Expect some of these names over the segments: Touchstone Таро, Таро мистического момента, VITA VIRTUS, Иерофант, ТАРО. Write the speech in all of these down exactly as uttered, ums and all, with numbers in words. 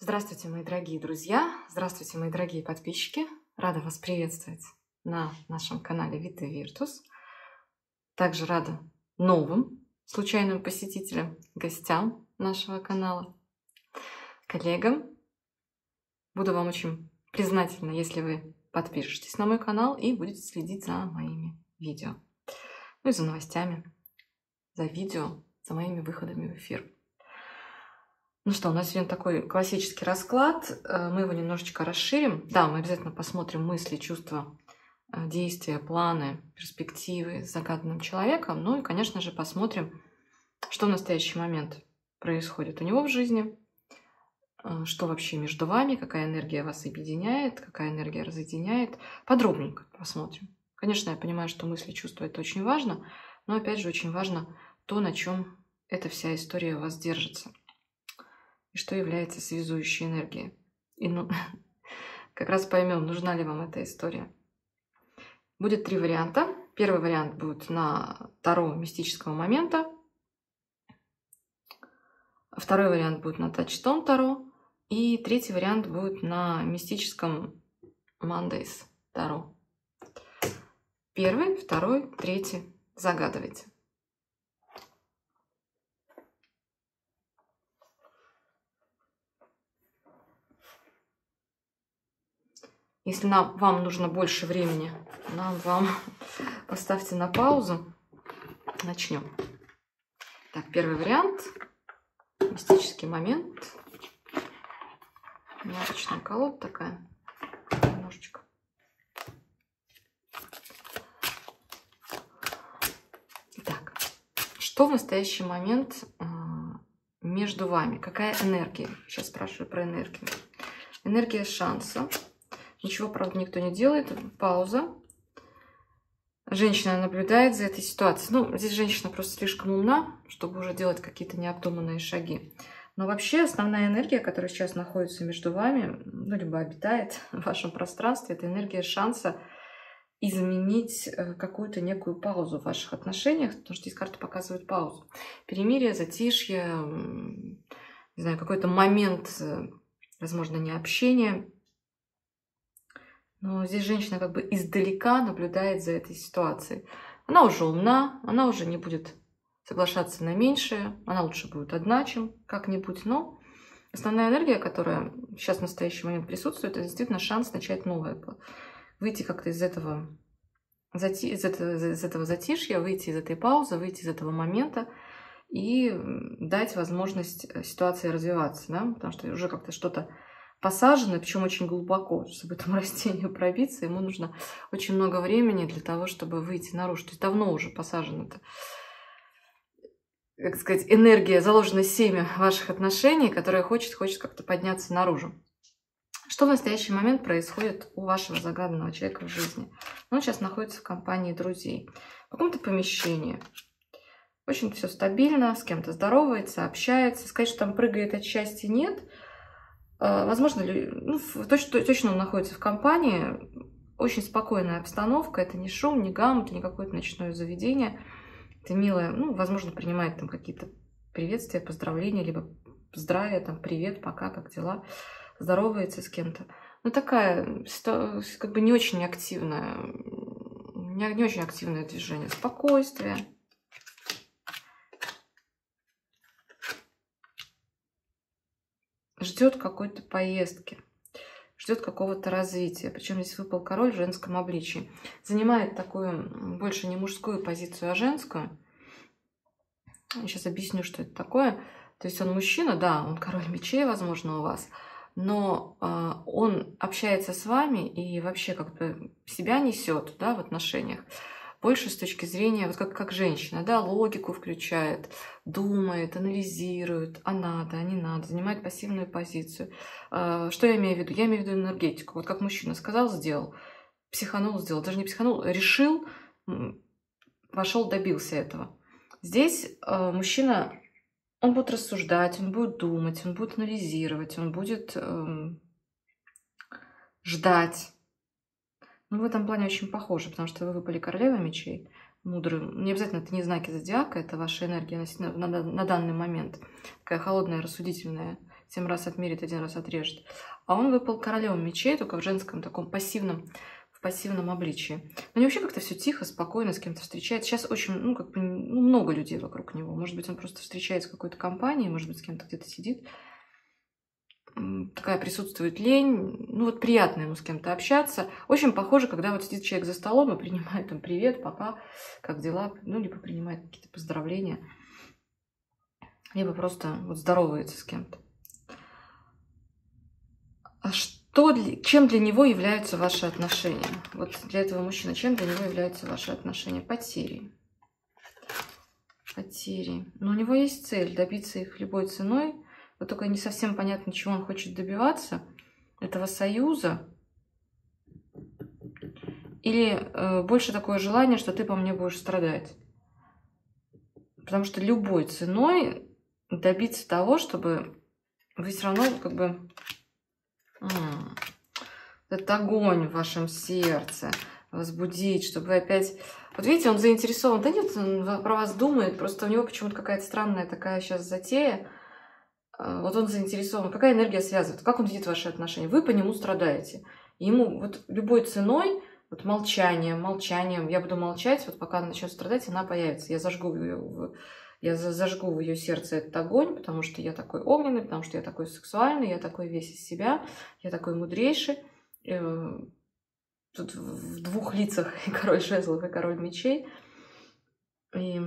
Здравствуйте, мои дорогие друзья! Здравствуйте, мои дорогие подписчики! Рада вас приветствовать на нашем канале VITA VIRTUS. Также рада новым случайным посетителям, гостям нашего канала, коллегам. Буду вам очень признательна, если вы подпишетесь на мой канал и будете следить за моими видео. Ну и за новостями, за видео, за моими выходами в эфир. Ну что, у нас сегодня такой классический расклад, мы его немножечко расширим. Да, мы обязательно посмотрим мысли, чувства, действия, планы, перспективы с загаданным человеком. Ну и, конечно же, посмотрим, что в настоящий момент происходит у него в жизни, что вообще между вами, какая энергия вас объединяет, какая энергия разъединяет. Подробненько посмотрим. Конечно, я понимаю, что мысли, чувства – это очень важно, но, опять же, очень важно то, на чем эта вся история у вас держится. И что является связующей энергией. И ну, как раз поймем, нужна ли вам эта история. Будет три варианта. Первый вариант будет на Таро мистического момента. Второй вариант будет на Touchstone Таро. И третий вариант будет на мистическом Mondays Таро. Первый, второй, третий. Загадывайте. Если нам, вам нужно больше времени, нам вам поставьте на паузу. Начнем. Так, первый вариант. Мистический момент. Мелочная колода такая. Немножечко. Итак, что в настоящий момент между вами? Какая энергия? Сейчас спрашиваю про энергию. Энергия шанса. Ничего, правда, никто не делает. Пауза. Женщина наблюдает за этой ситуацией. Ну, здесь женщина просто слишком умна, чтобы уже делать какие-то необдуманные шаги. Но вообще основная энергия, которая сейчас находится между вами, ну, либо обитает в вашем пространстве, это энергия шанса изменить какую-то некую паузу в ваших отношениях, потому что здесь карты показывают паузу. Перемирие, затишье, не знаю, какой-то момент, возможно, необщения. Но здесь женщина как бы издалека наблюдает за этой ситуацией. Она уже умна, она уже не будет соглашаться на меньшее, она лучше будет одна, чем как-нибудь. Но основная энергия, которая сейчас в настоящий момент присутствует, это действительно шанс начать новое. Выйти как-то из этого, зати... из этого, из этого затишья, выйти из этой паузы, выйти из этого момента и дать возможность ситуации развиваться. Да? Потому что уже как-то что-то посажены, причем очень глубоко, чтобы этому растению пробиться, ему нужно очень много времени для того, чтобы выйти наружу. То есть давно уже посажена-то, как сказать, энергия, заложено семя ваших отношений, которое хочет, хочет как-то подняться наружу. Что в настоящий момент происходит у вашего загаданного человека в жизни? Он сейчас находится в компании друзей, в каком-то помещении. Очень все стабильно, с кем-то здоровается, общается. Сказать, что там прыгает от счастья, нет. Возможно, ну, точно, точно он находится в компании, очень спокойная обстановка, это не шум, не гам, это не какое-то ночное заведение, это милое, ну, возможно, принимает там какие-то приветствия, поздравления, либо здравия, там, привет, пока, как дела, здоровается с кем-то. Ну, такая, как бы не очень активная, не, не очень активное движение, спокойствие. Ждет какой-то поездки, ждет какого-то развития. Причем здесь выпал король в женском обличии. Занимает такую больше не мужскую позицию, а женскую. Сейчас объясню, что это такое. То есть он мужчина, да, он король мечей, возможно, у вас. Но э, он общается с вами и вообще как-то себя несет, да, в отношениях. Больше с точки зрения, вот как, как женщина, да, логику включает, думает, анализирует, а надо, а не надо, занимает пассивную позицию. Что я имею в виду? Я имею в виду энергетику. Вот как мужчина сказал, сделал, психанул, сделал, даже не психанул, решил, пошел, добился этого. Здесь мужчина, он будет рассуждать, он будет думать, он будет анализировать, он будет ждать. Ну, в этом плане очень похоже, потому что вы выпали королева мечей, мудрый. Не обязательно это не знаки зодиака, это ваша энергия на, на, на данный момент. Такая холодная, рассудительная, семь раз отмерит, один раз отрежет. А он выпал королем мечей, только в женском таком пассивном, в пассивном обличии. Но не вообще как-то все тихо, спокойно с кем-то встречается. Сейчас очень, ну, как бы, ну, много людей вокруг него. Может быть, он просто встречается в какой-то компании, может быть, с кем-то где-то сидит. Такая присутствует лень. Ну, вот приятно ему с кем-то общаться. Очень похоже, когда вот сидит человек за столом и принимает там привет, пока, как дела, ну, либо принимает какие-то поздравления, либо просто вот здоровается с кем-то. А что, чем для него являются ваши отношения? Вот для этого мужчины, чем для него являются ваши отношения? Потери. Потери. Но у него есть цель добиться их любой ценой. Вот только не совсем понятно, чего он хочет добиваться. Этого союза. Или э, больше такое желание, что ты по мне будешь страдать. Потому что любой ценой добиться того, чтобы вы все равно как бы... М-м, этот огонь в вашем сердце возбудить, чтобы вы опять... Вот видите, он заинтересован. Да нет, он про вас думает. Просто у него почему-то какая-то странная такая сейчас затея. Вот он заинтересован, какая энергия связывает, как он видит ваши отношения. Вы по нему страдаете. Ему вот любой ценой, вот молчанием, молчанием, я буду молчать, вот пока она начнет страдать, она появится. Я зажгу ее в, я зажгу в ее сердце этот огонь, потому что я такой огненный, потому что я такой сексуальный, я такой весь из себя, я такой мудрейший. Тут в двух лицах и король жезлов, и король мечей. И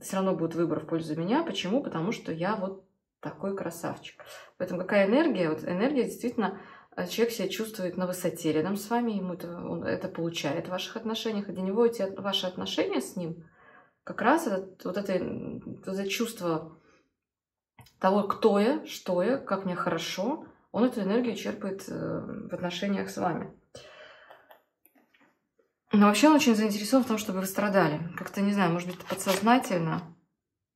все равно будет выбор в пользу меня. Почему? Потому что я вот такой красавчик. Поэтому какая энергия? Вот энергия действительно, человек себя чувствует на высоте рядом с вами, ему это, он это получает в ваших отношениях, и для него эти ваши отношения с ним как раз этот, вот, это, вот это чувство того, кто я, что я, как мне хорошо, он эту энергию черпает в отношениях с вами. Но вообще он очень заинтересован в том, чтобы вы страдали. Как-то, не знаю, может быть, подсознательно.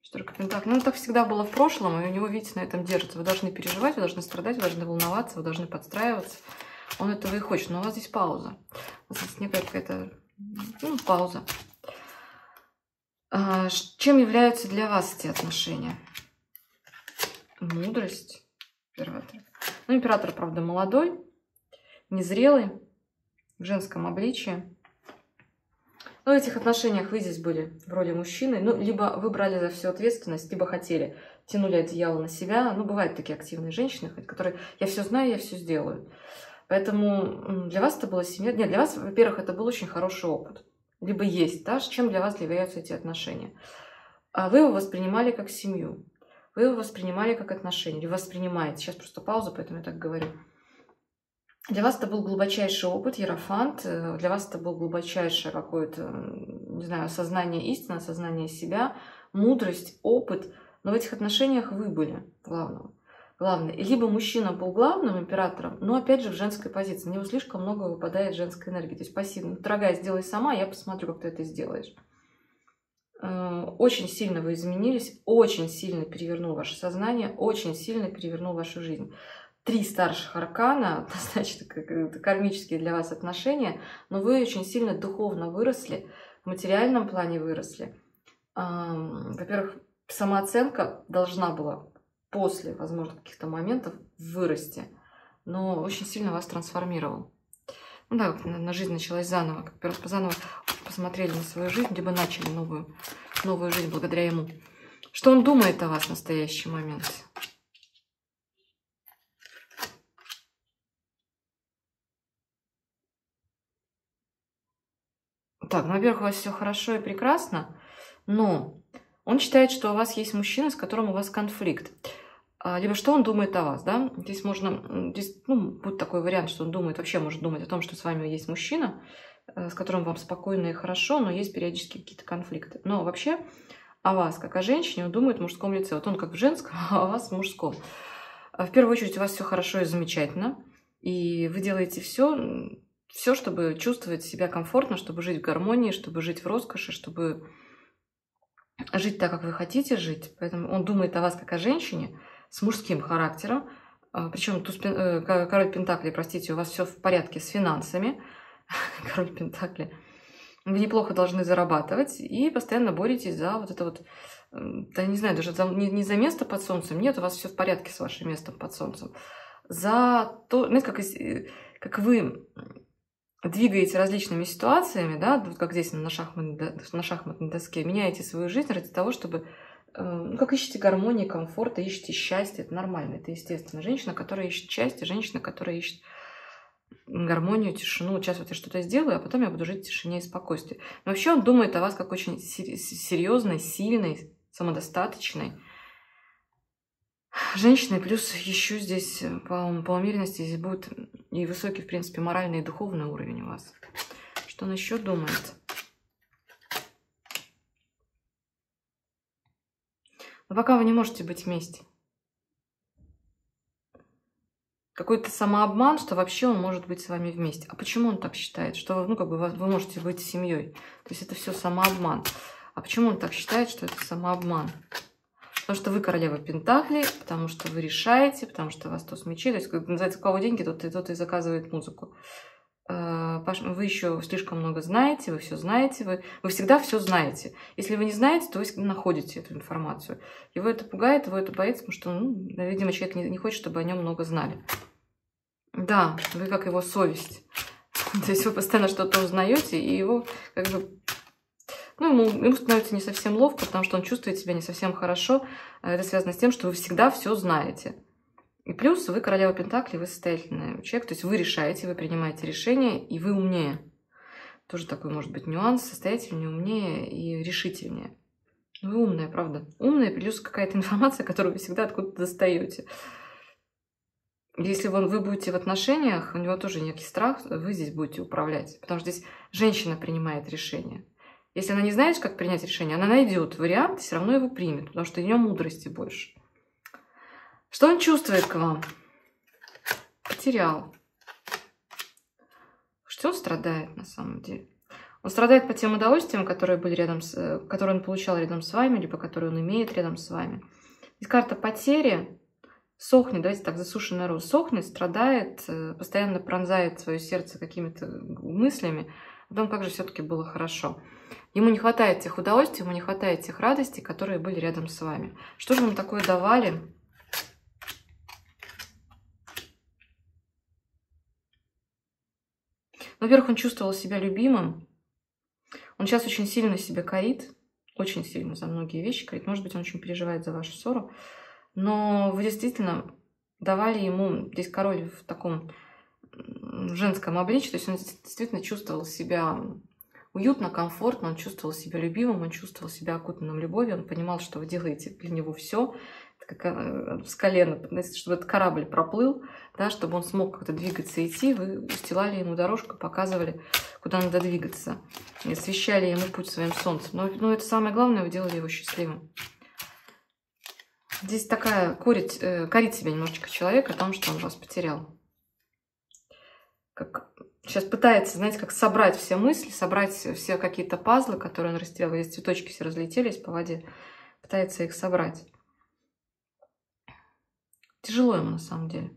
Четверка пентаклей. Ну, так всегда было в прошлом, и у него, видите, на этом держится. Вы должны переживать, вы должны страдать, вы должны волноваться, вы должны подстраиваться. Он этого и хочет. Но у вас здесь пауза. У вас здесь некая какая-то, ну, пауза. А, чем являются для вас эти отношения? Мудрость. Император. Ну, император, правда, молодой, незрелый, в женском обличии. Но в этих отношениях вы здесь были в роли мужчины. Ну, либо вы брали за всю ответственность, либо хотели, тянули одеяло на себя. Ну, бывают такие активные женщины, которые «я все знаю, я все сделаю». Поэтому для вас это была семья... Нет, для вас, во-первых, это был очень хороший опыт. Либо есть, да, чем для вас являются эти отношения. А вы его воспринимали как семью. Вы его воспринимали как отношения. Или воспринимаете. Сейчас просто пауза, поэтому я так говорю. Для вас это был глубочайший опыт, Иерофант. Для вас это было глубочайшее какое-то, не знаю, осознание истины, осознание себя, мудрость, опыт. Но в этих отношениях вы были главным. Главное. Либо мужчина был главным императором, но опять же в женской позиции. На него слишком много выпадает женской энергии. То есть пассивно. Дорогая, сделай сама, я посмотрю, как ты это сделаешь. Очень сильно вы изменились, очень сильно перевернул ваше сознание, очень сильно перевернул вашу жизнь. Три старших аркана, значит, это кармические для вас отношения, но вы очень сильно духовно выросли, в материальном плане выросли. Во-первых, самооценка должна была после, возможно, каких-то моментов вырасти, но очень сильно вас трансформировал. Ну да, на жизнь началась заново, как раз заново посмотрели на свою жизнь, либо начали новую, новую жизнь благодаря ему. Что он думает о вас в настоящий момент? Так, ну, во-первых, у вас все хорошо и прекрасно, но он считает, что у вас есть мужчина, с которым у вас конфликт. Либо что он думает о вас, да? Здесь можно, здесь, ну, будет такой вариант, что он думает, вообще может думать о том, что с вами есть мужчина, с которым вам спокойно и хорошо, но есть периодически какие-то конфликты. Но вообще о вас, как о женщине, он думает в мужском лице. Вот он как в женском, а о вас в мужском. В первую очередь у вас все хорошо и замечательно, и вы делаете все... Все, чтобы чувствовать себя комфортно, чтобы жить в гармонии, чтобы жить в роскоши, чтобы жить так, как вы хотите жить. Поэтому он думает о вас как о женщине с мужским характером. Причем туз, король пентаклей, простите, у вас все в порядке с финансами. Король пентаклей. Вы неплохо должны зарабатывать и постоянно боретесь за вот это вот да не знаю, даже за, не, не за место под солнцем, нет, у вас все в порядке с вашим местом под солнцем, за то, знаете, как, как вы двигаете различными ситуациями, да, вот как здесь на, шахмат, на шахматной доске, меняете свою жизнь ради того, чтобы, ну, как ищете гармонии, комфорта, ищете счастье, это нормально, это естественно. Женщина, которая ищет счастье, женщина, которая ищет гармонию, тишину. Сейчас вот я что-то сделаю, а потом я буду жить в тишине и спокойствии. Но вообще он думает о вас как очень серьезной, сильной, самодостаточной женщиной. Плюс еще здесь по, по умеренности здесь будет и высокий, в принципе, моральный и духовный уровень у вас. Что он еще думает? Но пока вы не можете быть вместе. Какой-то самообман, что вообще он может быть с вами вместе. А почему он так считает? Что, ну, как бы вы можете быть семьей. То есть это все самообман. А почему он так считает, что это самообман? Потому что вы королева Пентаклей, потому что вы решаете, потому что вас туз мечей. То есть, как называется, у кого деньги, тот и, тот и заказывает музыку. Вы еще слишком много знаете, вы все знаете, вы, вы всегда все знаете. Если вы не знаете, то вы находите эту информацию. Его это пугает, его это боится, потому что, ну, видимо, человек не, не хочет, чтобы о нем много знали. Да, вы как его совесть. То есть вы постоянно что-то узнаете, и его как бы... Ну, ему, ему становится не совсем ловко, потому что он чувствует себя не совсем хорошо. Это связано с тем, что вы всегда все знаете. И плюс вы королева Пентакли, вы состоятельный человек, то есть вы решаете, вы принимаете решения, и вы умнее. Тоже такой может быть нюанс, состоятельнее, умнее и решительнее. Вы умная, правда. Умная, плюс какая-то информация, которую вы всегда откуда-то достаете. Если вы, вы будете в отношениях, у него тоже некий страх, вы здесь будете управлять, потому что здесь женщина принимает решение. Если она не знает, как принять решение, она найдет вариант и все равно его примет, потому что у нее мудрости больше. Что он чувствует к вам? Потерял. Что он страдает на самом деле? Он страдает по тем удовольствиям, которые были рядом с, которые он получал рядом с вами, либо которые он имеет рядом с вами. Здесь карта потери. Сохнет, давайте так, засушенный рост. Сохнет, страдает, постоянно пронзает свое сердце какими-то мыслями о том, как же все-таки было хорошо. Ему не хватает тех удовольствий, ему не хватает тех радостей, которые были рядом с вами. Что же вам такое давали? Во-первых, он чувствовал себя любимым. Он сейчас очень сильно себя корит. Очень сильно за многие вещи корит. Может быть, он очень переживает за вашу ссору. Но вы действительно давали ему... Здесь король в таком женском обличии. То есть он действительно чувствовал себя уютно, комфортно. Он чувствовал себя любимым. Он чувствовал себя окутанным любовью. Он понимал, что вы делаете для него все. Как с колена, чтобы этот корабль проплыл, да, чтобы он смог как-то двигаться и идти, вы устилали ему дорожку, показывали, куда надо двигаться, и освещали ему путь своим солнцем. Но, но это самое главное, вы делали его счастливым. Здесь такая корить, э, корить себя немножечко человек о том, что он вас потерял. Как, сейчас пытается, знаете, как собрать все мысли, собрать все какие-то пазлы, которые он растерял. Здесь цветочки все разлетелись по воде, пытается их собрать. Тяжело ему на самом деле.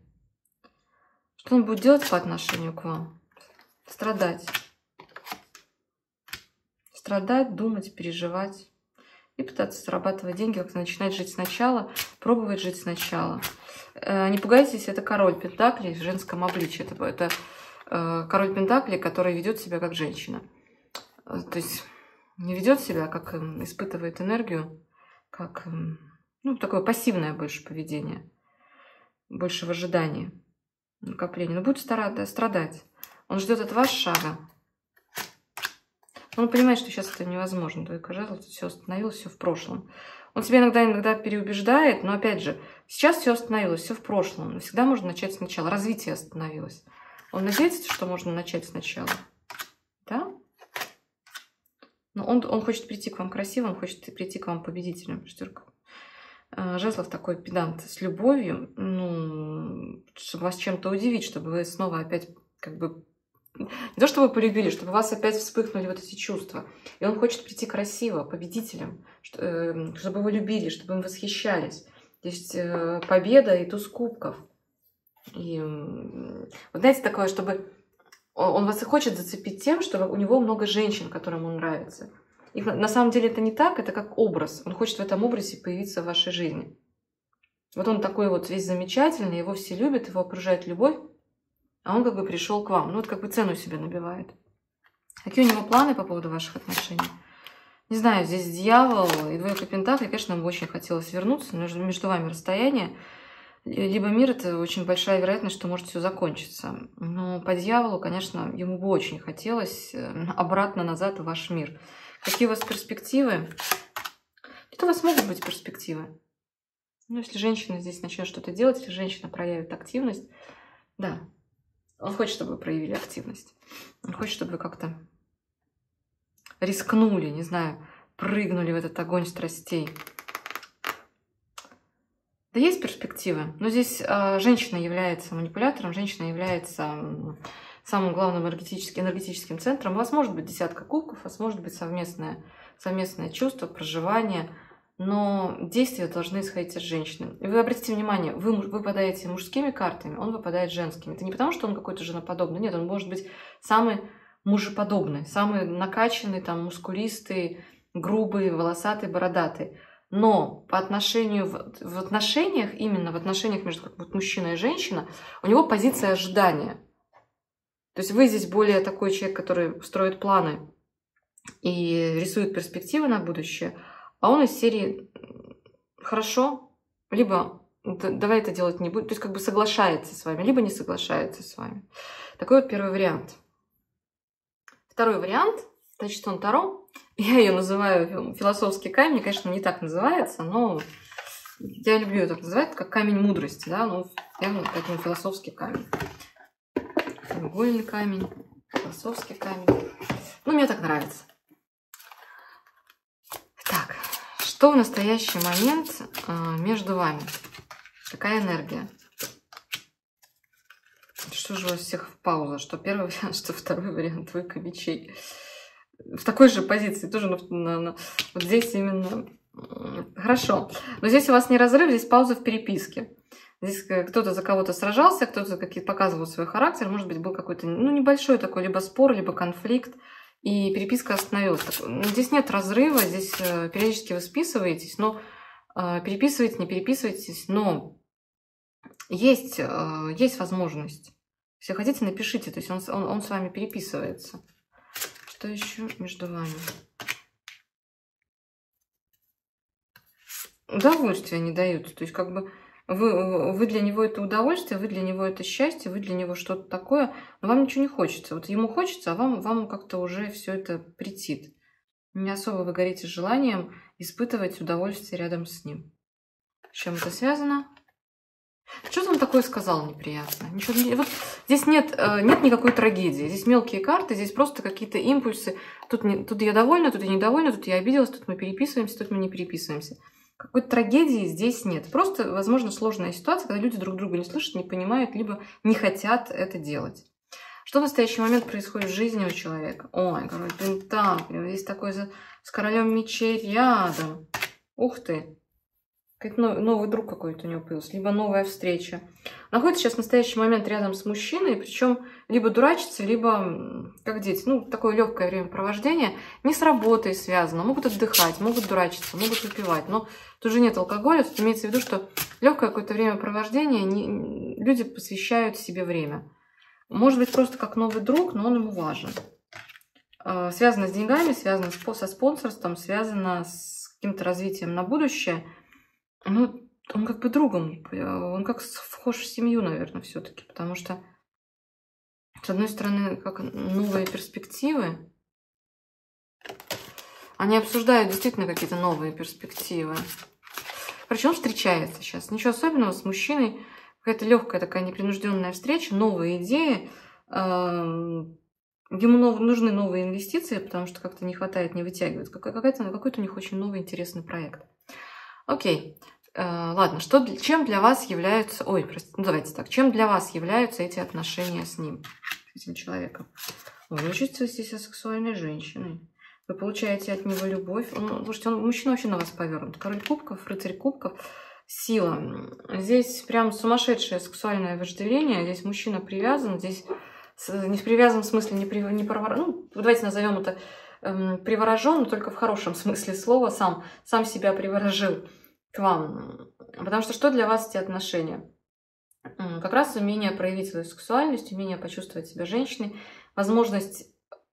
Что он будет делать по отношению к вам? Страдать. Страдать, думать, переживать. И пытаться зарабатывать деньги, как-то начинать жить сначала, пробовать жить сначала. Не пугайтесь, это король Пентаклей в женском обличии. Это, это король Пентаклей, который ведет себя как женщина. То есть не ведет себя, как испытывает энергию, как, ну, такое пассивное больше поведение. Больше в ожидании накопления. Но будет страдать. Он ждет от вас шага. Он понимает, что сейчас это невозможно. Только жезл, все остановилось, все в прошлом. Он себя иногда, иногда переубеждает, но опять же, сейчас все остановилось, все в прошлом. Но всегда можно начать сначала. Развитие остановилось. Он надеется, что можно начать сначала. Да? Но он, он хочет прийти к вам красивым, хочет прийти к вам победителем. Шестерка жезлов такой педант с любовью, ну, чтобы вас чем-то удивить, чтобы вы снова опять как бы... Не то, чтобы полюбили, чтобы у вас опять вспыхнули вот эти чувства. И он хочет прийти красиво, победителем, чтобы вы любили, чтобы им восхищались. То есть победа и туз кубков. И, вот знаете, такое, чтобы... Он вас и хочет зацепить тем, что у него много женщин, которым он нравится. И на самом деле это не так, это как образ. Он хочет в этом образе появиться в вашей жизни. Вот он такой вот весь замечательный, его все любят, его окружает любовь, а он как бы пришел к вам. Ну вот как бы цену себе набивает. Какие у него планы по поводу ваших отношений? Не знаю, здесь дьявол и двойка пентаклей. Конечно, нам бы очень хотелось вернуться, но между вами расстояние. Либо мир, это очень большая вероятность, что может все закончиться. Но по дьяволу, конечно, ему бы очень хотелось обратно назад в ваш мир. Какие у вас перспективы? Где-то у вас могут быть перспективы. Ну, если женщина здесь начнет что-то делать, если женщина проявит активность, да, он хочет, чтобы вы проявили активность. Он хочет, чтобы вы как-то рискнули, не знаю, прыгнули в этот огонь страстей. Да есть перспективы, но здесь э, женщина является манипулятором, женщина является самым главным энергетическим, энергетическим центром. У вас может быть десятка кубков, у вас может быть совместное, совместное чувство, проживание, но действия должны исходить от женщины. И вы обратите внимание, вы выпадаете мужскими картами, он выпадает женскими. Это не потому, что он какой-то женоподобный, нет, он может быть самый мужеподобный, самый накачанный, там, мускулистый, грубый, волосатый, бородатый. Но по отношению в отношениях, именно в отношениях между как будто мужчиной и женщиной, у него позиция ожидания. То есть вы здесь более такой человек, который строит планы и рисует перспективы на будущее, а он из серии «хорошо», либо «давай это делать не буду», то есть как бы соглашается с вами, либо не соглашается с вами. Такой вот первый вариант. Второй вариант, Touchstone Таро. Я ее называю философский камень, мне, конечно, не так называется, но я люблю ее так называть, как камень мудрости, да, ну, прямо такой философский камень. Треугольный камень, философский камень. Ну, мне так нравится. Так, что в настоящий момент между вами? Какая энергия? Что же у вас всех в паузу? Что первый вариант, что второй вариант, двойка мечей. В такой же позиции, тоже на, на, на, вот здесь именно. Хорошо. Но здесь у вас не разрыв, здесь пауза в переписке. Здесь кто-то за кого-то сражался, кто-то какие-то показывал свой характер, может быть, был какой-то, ну, небольшой такой, либо спор, либо конфликт, и переписка остановилась. Здесь нет разрыва, здесь периодически вы списываетесь, но переписываетесь, не переписываетесь, но есть, есть возможность. Если хотите, напишите, то есть он, он, он с вами переписывается. Что еще между вами? Удовольствия не дают. То есть как бы вы, вы для него это удовольствие, вы для него это счастье, вы для него что-то такое, но вам ничего не хочется. Вот ему хочется, а вам, вам как-то уже все это претит. Не особо вы горите желанием испытывать удовольствие рядом с ним. С чем это связано? Что он такое сказал неприятно? Ничего, вот здесь нет, нет никакой трагедии. Здесь мелкие карты, здесь просто какие-то импульсы. Тут, не, тут я довольна, тут я недовольна, тут я обиделась, тут мы переписываемся, тут мы не переписываемся. Какой-то трагедии здесь нет. Просто, возможно, сложная ситуация, когда люди друг друга не слышат, не понимают, либо не хотят это делать. Что в настоящий момент происходит в жизни у человека? Ой, король пентаклей, здесь такой за... с королем мечей рядом. Ух ты! Новый, новый друг какой-то у него появился, либо новая встреча. Находится сейчас в настоящий момент рядом с мужчиной, причем либо дурачится, либо как дети. Ну, такое легкое времяпровождение. Не с работой связано. Могут отдыхать, могут дурачиться, могут выпивать. Но тут же нет алкоголя. Тут имеется в виду, что легкое какое-то времяпровождение, не, люди посвящают себе время. Может быть, просто как новый друг, но он ему важен. Связано с деньгами, связано со спонсорством, связано с каким-то развитием на будущее. Ну, он как бы другом, он как вхож в семью, наверное, все-таки, потому что, с одной стороны, как новые перспективы, они обсуждают действительно какие-то новые перспективы. Причем встречается сейчас, ничего особенного, с мужчиной, какая-то легкая такая непринужденная встреча, новые идеи, ему нужны новые инвестиции, потому что как-то не хватает, не вытягивает, какой-то у них очень новый интересный проект. Окей, okay. uh, ладно, что, чем для вас являются, ой, простите, ну давайте так, чем для вас являются эти отношения с ним, с этим человеком? Вы чувствуете себя сексуальной женщиной, вы получаете от него любовь, он, слушайте, он, мужчина вообще на вас повернут, король кубков, рыцарь кубков, сила, здесь прям сумасшедшее сексуальное вожделение, здесь мужчина привязан, здесь не привязан в смысле, не, при, не проворон, ну давайте назовем это эм, приворожен, но только в хорошем смысле слова, сам, сам себя приворожил к вам. Потому что что для вас эти отношения? Как раз умение проявить свою сексуальность, умение почувствовать себя женщиной, возможность,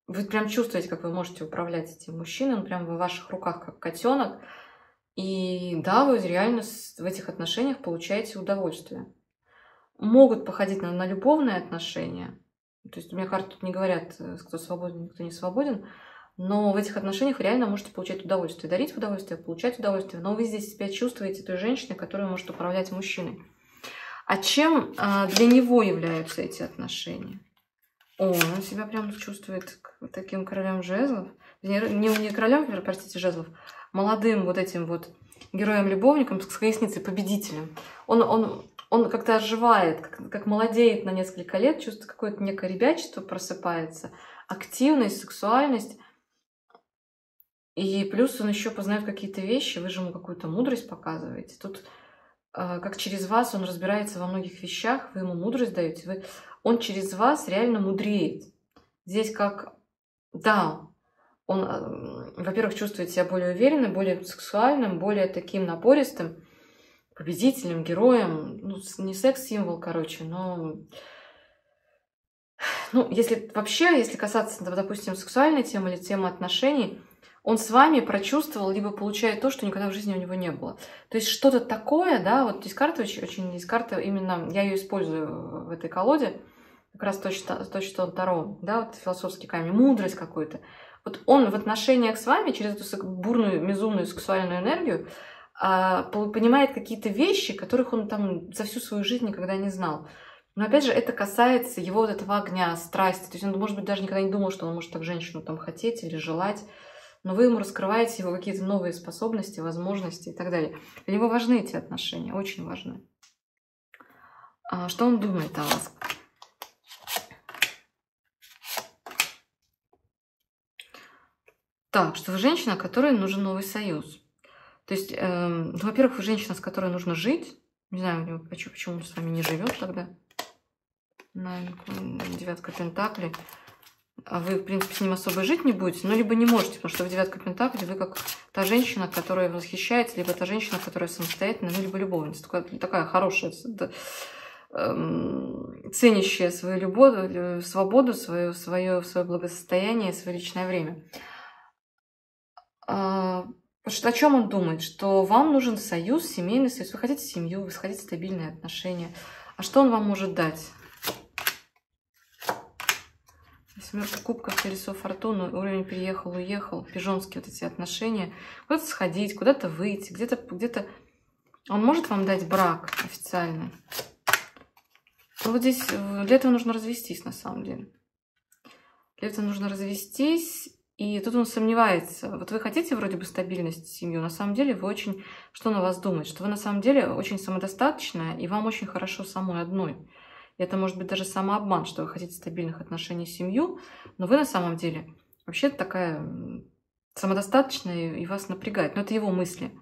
вы прям чувствуете, как вы можете управлять этим мужчиной, он прям в ваших руках, как котенок. И да, вы реально в этих отношениях получаете удовольствие. Могут походить на, на любовные отношения. То есть у меня карты тут не говорят, кто свободен, кто не свободен. Но в этих отношениях вы реально можете получать удовольствие. Дарить удовольствие, получать удовольствие. Но вы здесь себя чувствуете той женщиной, которая может управлять мужчиной. А чем а, для него являются эти отношения? О, он себя прям чувствует таким королем жезлов. Не, не королем, простите, жезлов. Молодым вот этим вот героем-любовником с колесницей, победителем. Он, он, он как-то оживает, как, как молодеет на несколько лет, чувствует какое-то некое ребячество, просыпается. Активность, сексуальность. И плюс он еще познает какие-то вещи, вы же ему какую-то мудрость показываете. Тут как через вас он разбирается во многих вещах, вы ему мудрость даете, вы... он через вас реально мудреет. Здесь как, да, он, во-первых, чувствует себя более уверенным, более сексуальным, более таким напористым, победителем, героем, ну, не секс-символ, короче, но... Ну, если вообще, если касаться, допустим, сексуальной темы или темы отношений, он с вами прочувствовал, либо получает то, что никогда в жизни у него не было. То есть что-то такое, да, вот здесь карта очень, очень, здесь карта именно, я ее использую в этой колоде, как раз Touchstone Таро, да, вот философский камень, мудрость какой-то. Вот он в отношениях с вами через эту бурную, безумную сексуальную энергию а, понимает какие-то вещи, которых он там за всю свою жизнь никогда не знал. Но опять же, это касается его вот этого огня, страсти. То есть он, может быть, даже никогда не думал, что он может так женщину там хотеть или желать. Но вы ему раскрываете его какие-то новые способности, возможности и так далее. Для него важны эти отношения, очень важны. А что он думает о вас? Так, что вы женщина, которой нужен новый союз. То есть, э, ну, во-первых, вы женщина, с которой нужно жить. Не знаю, почему он с вами не живет тогда. Девятка пентаклей. А вы, в принципе, с ним особо жить не будете, но либо не можете, потому что в девятке пентаклей вы как та женщина, которая восхищается, либо та женщина, которая самостоятельна, ну, либо любовница. Такая, такая хорошая, да, эм, ценящая свою любовь, свободу, свое, свое, свое благосостояние, свое личное время. А, что, о чем он думает? Что вам нужен союз, семейный союз. Вы хотите семью, вы хотите стабильные отношения. А что он вам может дать? Семерка кубков, колесо фортуны, уровень приехал, уехал, пижонские вот эти отношения. Куда-то сходить, куда-то выйти, где-то... где-то. Он может вам дать брак официальный? Ну, вот здесь для этого нужно развестись, на самом деле. Для этого нужно развестись, и тут он сомневается. Вот вы хотите вроде бы стабильность, семью, на самом деле вы очень... Что на вас думает? Что вы на самом деле очень самодостаточная, и вам очень хорошо самой одной. Это может быть даже самообман, что вы хотите стабильных отношений с семью, но вы на самом деле вообще такая самодостаточная и вас напрягает. Но это его мысли.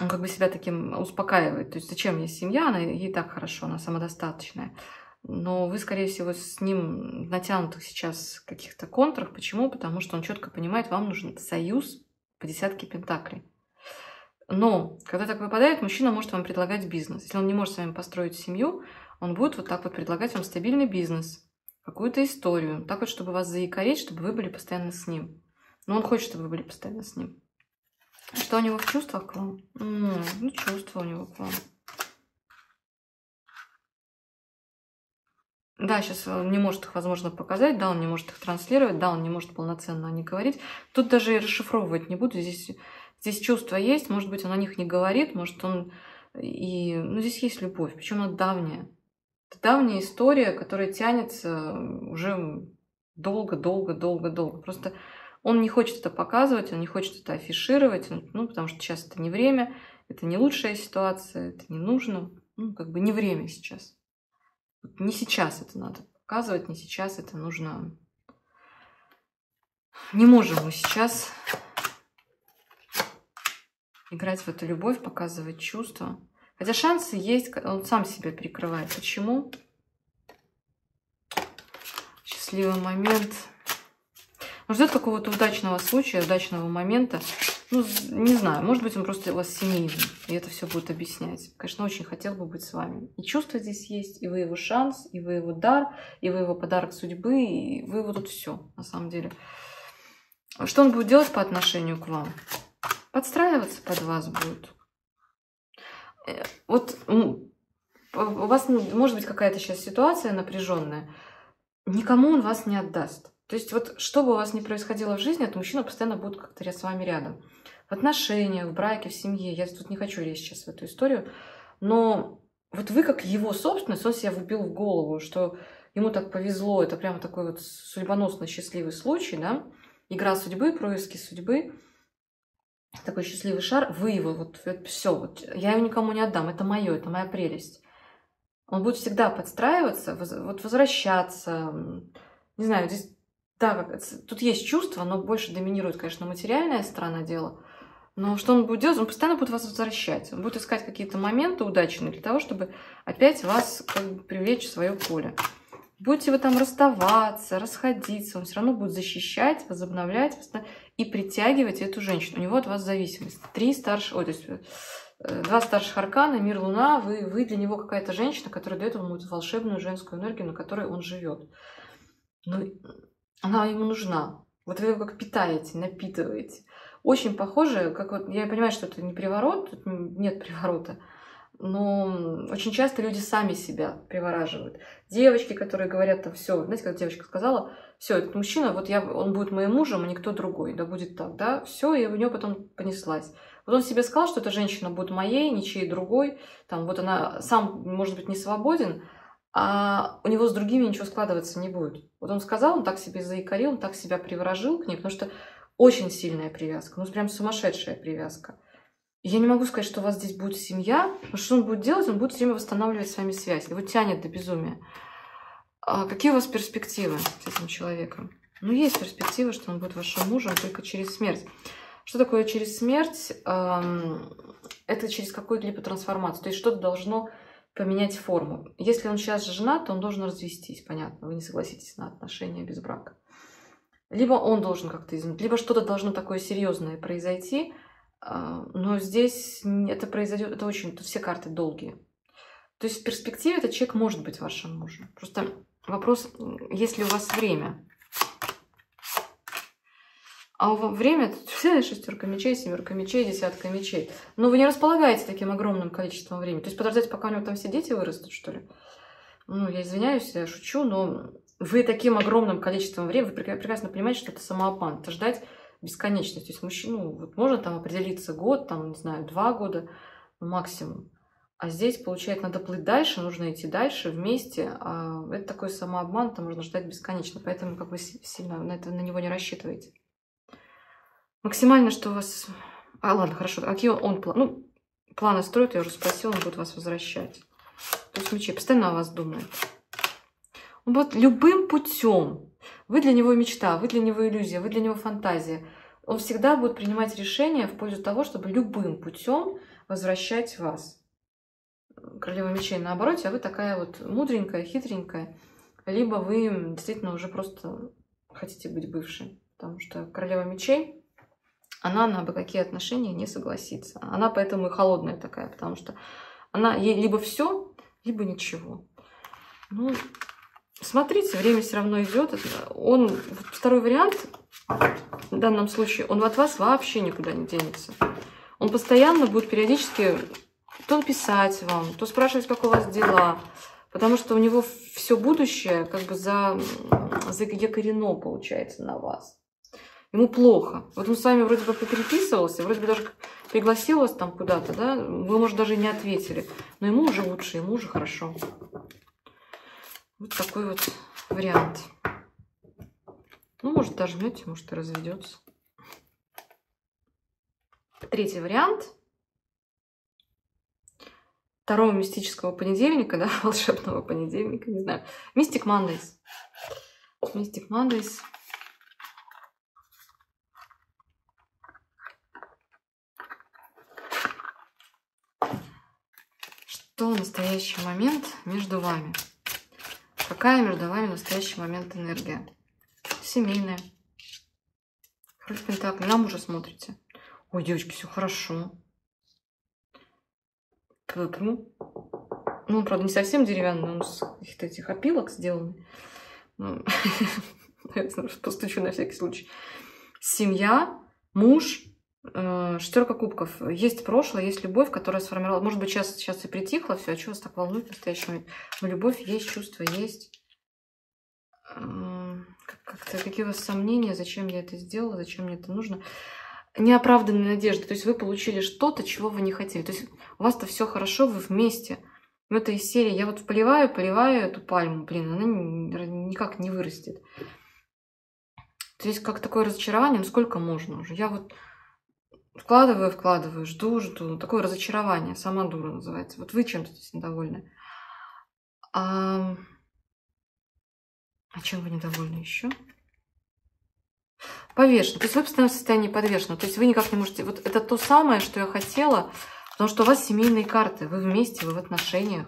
Он как бы себя таким успокаивает. То есть зачем ей семья? Она ей так хорошо, она самодостаточная. Но вы, скорее всего, с ним натянутых сейчас каких-то контрах. Почему? Потому что он четко понимает, вам нужен союз по десятке пентаклей. Но, когда так выпадает, мужчина может вам предлагать бизнес. Если он не может с вами построить семью, он будет вот так вот предлагать вам стабильный бизнес, какую-то историю. Так вот, чтобы вас заикарить, чтобы вы были постоянно с ним. Но он хочет, чтобы вы были постоянно с ним. Что у него в чувствах к вам? М-м, ну, чувства у него к вам. Да, сейчас он не может их, возможно, показать, да, он не может их транслировать, да, он не может полноценно о них говорить. Тут даже и расшифровывать не буду, здесь... Здесь чувства есть, может быть, он о них не говорит, может, он и... Ну, здесь есть любовь, причем она давняя. Это давняя история, которая тянется уже долго-долго-долго-долго. Просто он не хочет это показывать, он не хочет это афишировать, ну, потому что сейчас это не время, это не лучшая ситуация, это не нужно. Ну, как бы не время сейчас. Не сейчас это надо показывать, не сейчас это нужно. Не можем мы сейчас... играть в эту любовь, показывать чувства. Хотя шансы есть, он сам себя перекрывает. Почему? Счастливый момент. ждет какого-то удачного случая, удачного момента. Ну, не знаю, может быть, он просто у вас семейный, и это все будет объяснять. Конечно, очень хотел бы быть с вами. И чувство здесь есть, и вы его шанс, и вы его дар, и вы его подарок судьбы, и вы его тут все, на самом деле. Что он будет делать по отношению к вам? Подстраиваться под вас будет. Вот у вас может быть какая-то сейчас ситуация напряженная, никому он вас не отдаст. То есть вот что бы у вас ни происходило в жизни, этот мужчина постоянно будет как-то с вами рядом. В отношениях, в браке, в семье. Я тут не хочу лезть сейчас в эту историю. Но вот вы как его собственность, он себя вбил в голову, что ему так повезло. Это прямо такой вот судьбоносный счастливый случай, да? Игра судьбы, происки судьбы. Такой счастливый шар. Вы его, вот все, вот, я его никому не отдам. Это мое, это моя прелесть. Он будет всегда подстраиваться, вот возвращаться. Не знаю, здесь... Да, как, тут есть чувство, но больше доминирует, конечно, материальная сторона дела. Но что он будет делать? Он постоянно будет вас возвращать. Он будет искать какие-то моменты удачные для того, чтобы опять вас как бы привлечь в свое поле. Будете вы там расставаться, расходиться, он все равно будет защищать, возобновлять и притягивать эту женщину. У него от вас зависимость. Три старших, о, то есть два старших аркана, мир, луна, вы, вы для него какая-то женщина, которая дает ему волшебную женскую энергию, на которой он живет. Ну, она ему нужна. Вот вы его как питаете, напитываете. Очень похоже, как вот, я понимаю, что это не приворот, тут нет приворота, но очень часто люди сами себя привораживают. Девочки, которые говорят там все, знаете, как девочка сказала, все, этот мужчина, вот я, он будет моим мужем, а никто другой, да будет так, да, все, и у нее потом понеслась. Вот он себе сказал, что эта женщина будет моей, ничьей другой, там вот она сам, может быть, не свободен, а у него с другими ничего складываться не будет. Вот он сказал, он так себе заикарил, он так себя приворожил к ней, потому что очень сильная привязка, ну прям сумасшедшая привязка. И я не могу сказать, что у вас здесь будет семья, потому что он будет делать, он будет все время восстанавливать с вами связь, его тянет до безумия. А какие у вас перспективы с этим человеком? Ну есть перспективы, что он будет вашим мужем только через смерть. Что такое через смерть? Это через какую-либо трансформацию, то есть что-то должно... поменять форму. Если он сейчас женат, то он должен развестись, понятно, вы не согласитесь на отношения без брака. Либо он должен как-то изменить, либо что-то должно такое серьезное произойти, но здесь это произойдет, это очень, тут все карты долгие. То есть в перспективе этот человек может быть вашим мужем. Просто вопрос, есть ли у вас время. А время, вся шестерка мечей, семерка мечей, десятка мечей. Но вы не располагаете таким огромным количеством времени. То есть подождать, пока у него там все дети вырастут, что ли? Ну, я извиняюсь, я шучу, но вы таким огромным количеством времени, вы прекрасно понимаете, что это самообман. Это ждать бесконечность. То есть мужчину, вот можно там определиться год, там, не знаю, два года максимум. А здесь, получается, надо плыть дальше, нужно идти дальше вместе. А это такой самообман, там можно ждать бесконечно. Поэтому как бы сильно на, это, на него не рассчитывайте. Максимально, что у вас... А, ладно, хорошо. Какие он планы? Ну, планы строит, я уже спросила, он будет вас возвращать. То есть мечи постоянно о вас думает. Он будет любым путем. Вы для него мечта, вы для него иллюзия, вы для него фантазия. Он всегда будет принимать решения в пользу того, чтобы любым путем возвращать вас. Королева мечей на обороте, а вы такая вот мудренькая, хитренькая. Либо вы действительно уже просто хотите быть бывшей. Потому что королева мечей... она на какие отношения не согласится. Она поэтому и холодная такая, потому что она ей либо все, либо ничего. Ну, смотрите, время все равно идет. Он, второй вариант, в данном случае, он от вас вообще никуда не денется. Он постоянно будет периодически то писать вам, то спрашивать, как у вас дела. Потому что у него все будущее как бы за, за якорено получается на вас. Ему плохо. Вот он с вами вроде бы попереписывался, вроде бы даже пригласил вас там куда-то, да? Вы, может, даже и не ответили. Но ему уже лучше, ему уже хорошо. Вот такой вот вариант. Ну, может, дожмете, может, и разведется. Третий вариант. Таро мистического понедельника, да, волшебного понедельника, не знаю. Mystic Mondays. Mystic Mondays. Что в настоящий момент между вами? Какая между вами в настоящий момент энергия? Семейная, Король Пентаклей. На мужа смотрите. Ой, девочки, все хорошо. Пепру. Ну, он, правда, не совсем деревянный, он с каких-то этих опилок сделан. Я постучу на всякий случай. Семья, муж, шестерка кубков. Есть прошлое, есть любовь, которая сформировала. Может быть, сейчас, сейчас и притихло все, а что вас так волнует в настоящий момент? Но любовь есть, чувство есть. Как-то какие у вас сомнения, зачем я это сделала, зачем мне это нужно? Неоправданные надежды. То есть вы получили что-то, чего вы не хотели. То есть у вас-то все хорошо, вы вместе. В этой серии я вот поливаю, поливаю эту пальму, блин, она никак не вырастет. Здесь как такое разочарование, ну сколько можно уже. Я вот вкладываю, вкладываю, жду, жду. Такое разочарование, сама дура называется. Вот вы чем-то здесь недовольны. А... а чем вы недовольны еще? Повешено. То есть вы в собственном состоянии подвешены. То есть вы никак не можете... Вот это то самое, что я хотела... Потому что у вас семейные карты, вы вместе, вы в отношениях.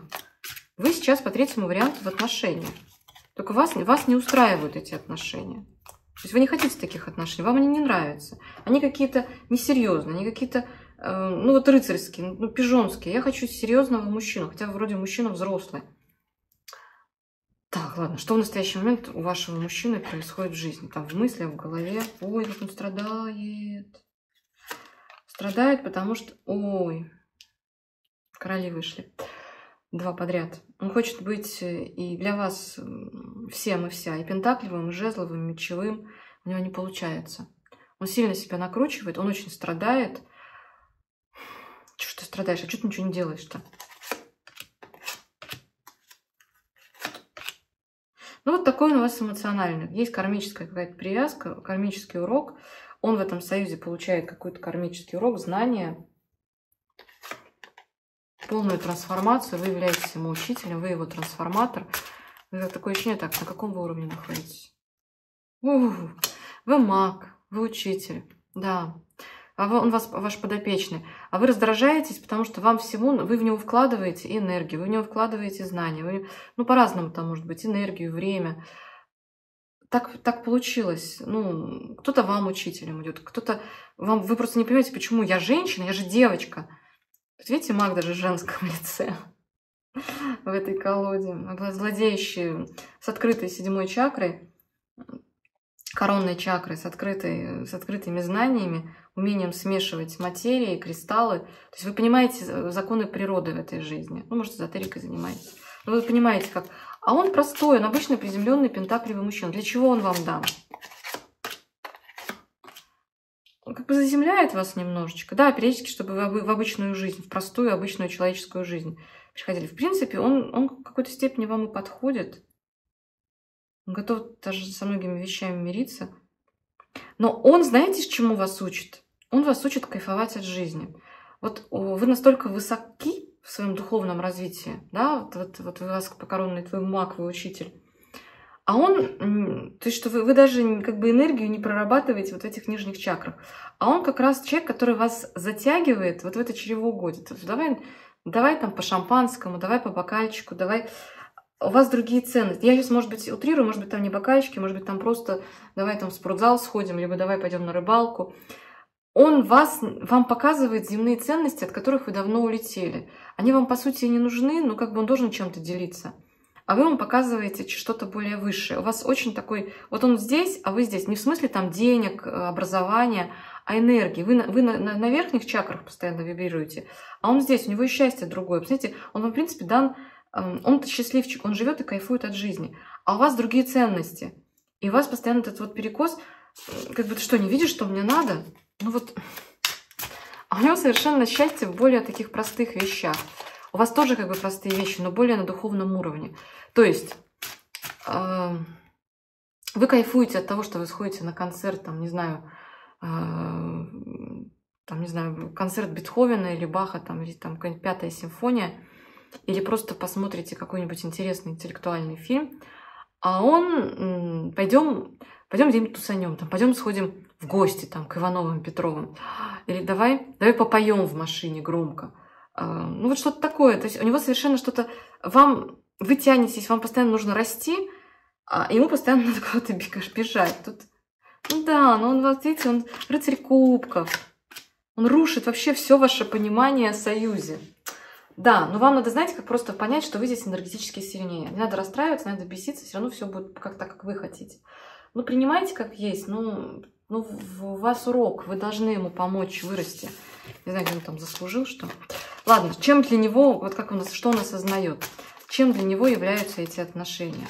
Вы сейчас по третьему варианту в отношениях. Только вас, вас не устраивают эти отношения. То есть вы не хотите таких отношений, вам они не нравятся. Они какие-то несерьезные, они какие-то, э, ну вот рыцарские, ну пижонские. Я хочу серьезного мужчину, хотя вроде мужчина взрослый. Так, ладно, что в настоящий момент у вашего мужчины происходит в жизни? Там в мыслях, в голове, ой, как он страдает. Страдает, потому что... Ой... Короли вышли. Два подряд. Он хочет быть и для вас всем и вся. И пентаклевым, и жезловым, и мечевым. У него не получается. Он сильно себя накручивает. Он очень страдает. Чего ж ты страдаешь? А что ты ничего не делаешь-то? Ну вот такой он у вас эмоциональный. Есть кармическая какая-то привязка, кармический урок. Он в этом союзе получает какой-то кармический урок, знания. Полную трансформацию, вы являетесь ему учителем, вы его трансформатор. Вы такое ощущение, так, на каком вы уровне находитесь? Ух, вы маг, вы учитель, да. А вы, он вас, ваш подопечный. А вы раздражаетесь, потому что вам всему, вы в него вкладываете энергию, вы в него вкладываете знания. Вы, ну, по-разному там может быть, энергию, время. Так, так получилось. Ну, кто-то вам учителем идет, кто-то вам... Вы просто не понимаете, почему я женщина, я же девочка. Видите, маг даже в женском лице в этой колоде. Владеющие с открытой седьмой чакрой, коронной чакрой, с, открытой, с открытыми знаниями, умением смешивать материи, кристаллы. То есть вы понимаете законы природы в этой жизни. Ну, может, эзотерикой занимаетесь. Но вы понимаете, как... А он простой, он обычно приземленный пентаклевый мужчина. Для чего он вам дан? Он как бы заземляет вас немножечко, да, периодически, чтобы вы в обычную жизнь, в простую, обычную человеческую жизнь приходили. В принципе, он, он в какой-то степени вам и подходит. Он готов даже со многими вещами мириться. Но он, знаете, чему вас учит? Он вас учит кайфовать от жизни. Вот вы настолько высоки в своем духовном развитии, да, вот, вот, вот вы вас покоронный, твой маг, вы учитель. А он, то есть, что вы, вы даже как бы энергию не прорабатываете вот в этих нижних чакрах. А он как раз человек, который вас затягивает вот в это чревоугодие. Давай, давай там по шампанскому, давай по бокальчику, давай... У вас другие ценности. Я сейчас, может быть, утрирую, может быть, там не бокальчики, может быть, там просто давай там в спортзал сходим, либо давай пойдем на рыбалку. Он вас, вам показывает земные ценности, от которых вы давно улетели. Они вам, по сути, не нужны, но как бы он должен чем-то делиться. А вы ему показываете что-то более высшее. У вас очень такой... Вот он здесь, а вы здесь. Не в смысле там денег, образования, а энергии. Вы, вы на, на, на верхних чакрах постоянно вибрируете, а он здесь, у него и счастье другое. Посмотрите, он вам, в принципе, дан... Он-то счастливчик, он живет и кайфует от жизни. А у вас другие ценности. И у вас постоянно этот вот перекос. Как бы ты что, не видишь, что мне надо? Ну вот... А у него совершенно счастье в более таких простых вещах. У вас тоже как бы простые вещи, но более на духовном уровне. То есть э, вы кайфуете от того, что вы сходите на концерт, там, не знаю, э, там, не знаю, концерт Бетховена или Баха, там, или там какая-нибудь пятая симфония, или просто посмотрите какой-нибудь интересный интеллектуальный фильм, а он э, пойдем, пойдем где-нибудь тусанем, там, пойдем сходим в гости там, к Ивановым, Петровым, или давай, давай попоем в машине громко. Ну вот что-то такое, то есть у него совершенно что-то, вам, вы тянетесь, вам постоянно нужно расти, а ему постоянно надо куда-то бежать. Тут Ну да, но он, вот видите, он рыцарь кубков. Он рушит вообще все ваше понимание о союзе. Да, но вам надо, знаете, как просто понять, что вы здесь энергетически сильнее. Не надо расстраиваться, не надо беситься, все равно все будет как-то, как вы хотите. Ну, принимайте как есть, ну, ну, у вас урок, вы должны ему помочь вырасти. Не знаю, где он там заслужил, что. Ладно, чем для него, вот как у нас, что он осознает, чем для него являются эти отношения?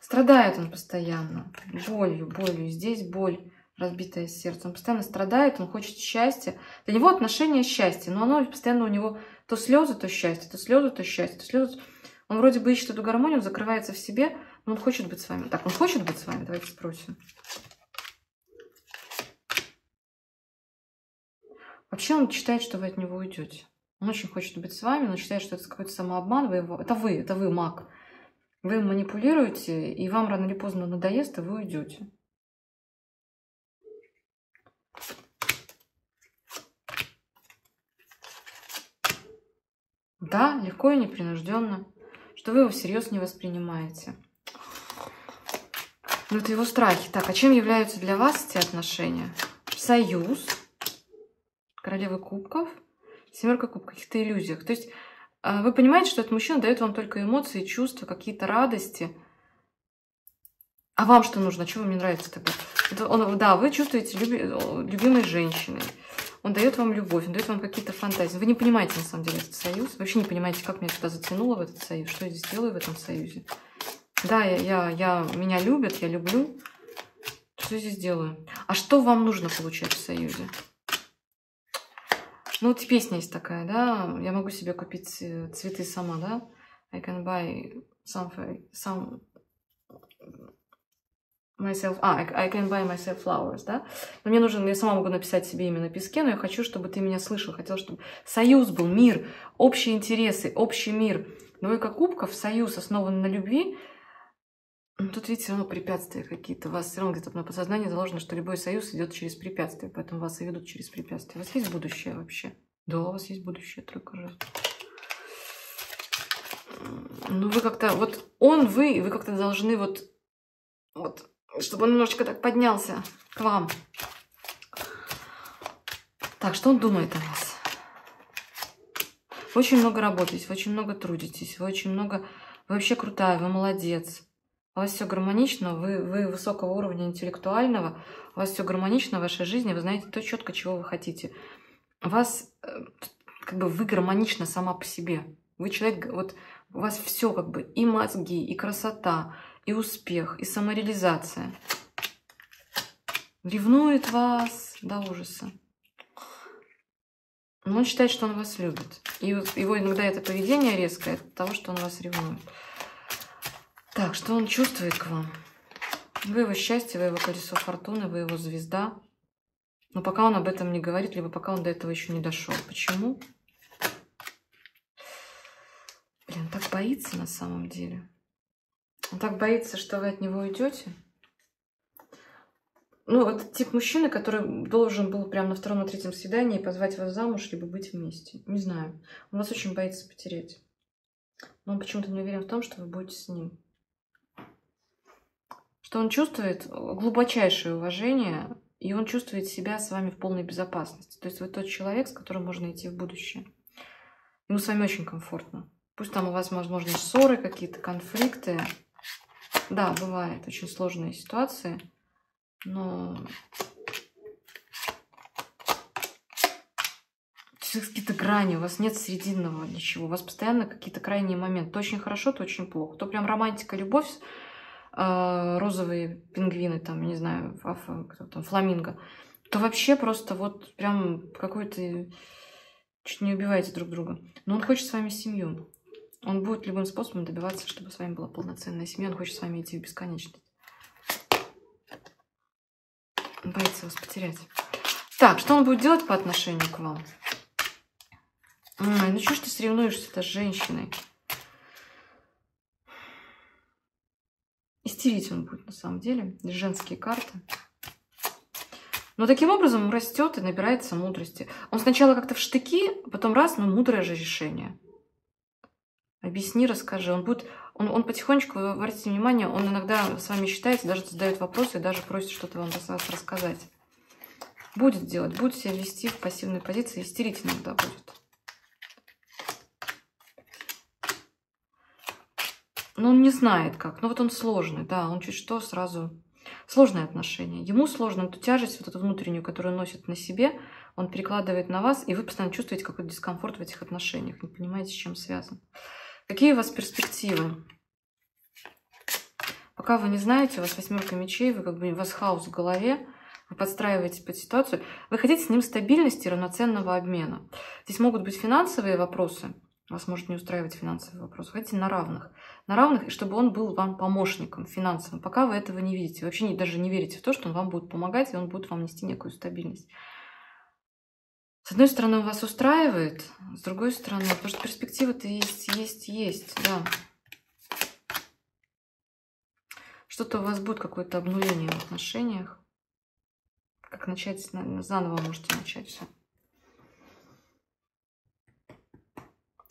Страдает он постоянно, болью, болью, здесь боль, разбитое сердце. Он постоянно страдает, он хочет счастья. Для него отношения счастья, но оно постоянно у него то слезы, то счастье, то слезы, то счастье, то слезы. Он вроде бы ищет эту гармонию, он закрывается в себе, но он хочет быть с вами. Так, он хочет быть с вами? Давайте спросим. Вообще он считает, что вы от него уйдете. Он очень хочет быть с вами, но считает, что это какой-то самообман. Вы его... Это вы, это вы, маг. Вы манипулируете, и вам рано или поздно надоест, и вы уйдете. Да, легко и непринужденно. Что вы его всерьез не воспринимаете. Но это его страхи. Так, а чем являются для вас эти отношения? Союз, королева кубков, семерка кубков, каких-то иллюзиях. То есть вы понимаете, что этот мужчина дает вам только эмоции, чувства, какие-то радости. А вам что нужно? Чего вам не нравится тогда? Это он, да, вы чувствуете люби, любимой женщиной. Он дает вам любовь, он дает вам какие-то фантазии. Вы не понимаете, на самом деле, этот союз. Вы вообще не понимаете, как меня сюда затянуло в этот союз. Что я здесь делаю в этом союзе? Да, я, я, я, меня любят, я люблю. Что я здесь делаю? А что вам нужно получать в союзе? Ну, вот песня есть такая, да? Я могу себе купить цветы сама, да? I can buy something, some... Myself, а, I can buy myself flowers, да? Но мне нужен, я сама могу написать себе имя на песке, но я хочу, чтобы ты меня слышал. Хотела, чтобы союз был, мир, общие интересы, общий мир. Двойка кубков, союз основан на любви. Но тут, видите, все равно препятствия какие-то. У вас все равно где-то на подсознании заложено, что любой союз идет через препятствия, поэтому вас и ведут через препятствия. У вас есть будущее вообще? Да, у вас есть будущее, тройка жезлов. Ну, вы как-то, вот он, вы, и вы как-то должны вот, вот... чтобы он немножечко так поднялся к вам. Так, что он думает о вас? Вы очень много работаете, вы очень много трудитесь, вы очень много... Вы вообще крутая, вы молодец. У вас все гармонично, вы, вы высокого уровня интеллектуального, у вас все гармонично в вашей жизни, вы знаете то четко, чего вы хотите. У вас, как бы, вы гармонична сама по себе. Вы человек, вот у вас все, как бы, и мозги, и красота, и успех, и самореализация. Ревнует вас до ужаса. Но он считает, что он вас любит. И его иногда это поведение резкое от того, что он вас ревнует. Так, что он чувствует к вам? Вы его счастье, вы его колесо фортуны, вы его звезда. Но пока он об этом не говорит, либо пока он до этого еще не дошел. Почему? Блин, так боится на самом деле. Он так боится, что вы от него уйдете. Ну, это тип мужчины, который должен был прямо на втором, на третьем свидании позвать вас замуж, либо быть вместе. Не знаю. Он вас очень боится потерять. Но он почему-то не уверен в том, что вы будете с ним. Что он чувствует? Глубочайшее уважение. И он чувствует себя с вами в полной безопасности. То есть вы тот человек, с которым можно идти в будущее. Ему с вами очень комфортно. Пусть там у вас, возможно, ссоры, какие-то конфликты. Да, бывают очень сложные ситуации, но какие-то грани, у вас нет срединного ничего, у вас постоянно какие-то крайние моменты. То очень хорошо, то очень плохо. То прям романтика, любовь, розовые пингвины, там, не знаю, фламинго. То вообще просто вот прям какой-то... Чуть не убиваете друг друга. Но он хочет с вами семью. Он будет любым способом добиваться, чтобы с вами была полноценная семья. Он хочет с вами идти в бесконечность. Он боится вас потерять. Так, что он будет делать по отношению к вам? Ой, ну что ж ты соревнуешься-то с женщиной? Истерить он будет на самом деле. Женские карты. Но таким образом он растет и набирается мудрости. Он сначала как-то в штыки, потом раз, но мудрое же решение. Объясни, расскажи. Он будет Он, он потихонечку, вы обратите внимание, он иногда с вами считается, даже задает вопросы, даже просит что-то вам рассказать. Будет делать, будет себя вести в пассивной позиции, истерить иногда будет. Но он не знает как. Ну вот он сложный, да, он чуть что сразу... Сложные отношения. Ему сложно, эту тяжесть, вот эту внутреннюю, которую он носит на себе, он перекладывает на вас, и вы постоянно чувствуете какой-то дискомфорт в этих отношениях. Не понимаете, с чем связан. Какие у вас перспективы? Пока вы не знаете, у вас восьмерка мечей, вы как бы, у вас хаос в голове, вы подстраиваетесь под ситуацию. Вы хотите с ним стабильности и равноценного обмена. Здесь могут быть финансовые вопросы. Вас может не устраивать финансовый вопрос. Хотите на равных. На равных, и чтобы он был вам помощником финансовым. Пока вы этого не видите. Вы вообще не, даже не верите в то, что он вам будет помогать, и он будет вам нести некую стабильность. С одной стороны, он вас устраивает, с другой стороны, потому что перспектива-то есть, есть, есть, да. Что-то у вас будет, какое-то обнуление в отношениях. Как начать, заново можете начать все.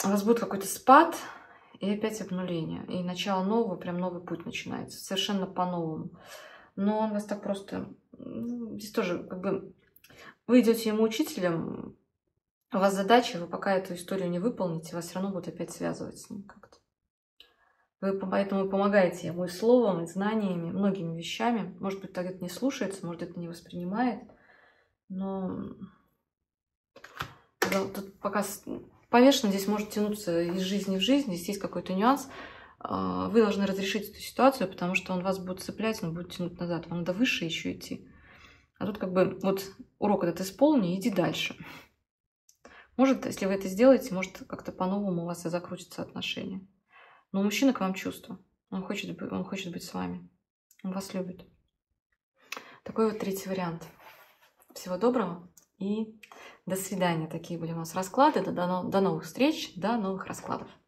У вас будет какой-то спад и опять обнуление. И начало нового, прям новый путь начинается. Совершенно по-новому. Но он вас так просто... Ну, здесь тоже как бы... Вы идете ему учителем, у вас задача, вы пока эту историю не выполните, вас все равно будут опять связывать с ним как-то. Вы поэтому помогаете ему и словом, и знаниями, многими вещами. Может быть, так это не слушается, может, это не воспринимает. Но тут пока... Конечно, здесь может тянуться из жизни в жизнь, здесь есть какой-то нюанс. Вы должны разрешить эту ситуацию, потому что он вас будет цеплять, он будет тянуть назад. Вам надо выше еще идти. А тут как бы вот урок этот исполни, иди дальше. Может, если вы это сделаете, может как-то по-новому у вас и закрутятся отношения. Но мужчина к вам чувство. Он хочет, он хочет быть с вами. Он вас любит. Такой вот третий вариант. Всего доброго. И до свидания. Такие были у нас расклады. До, до, до новых встреч, до новых раскладов.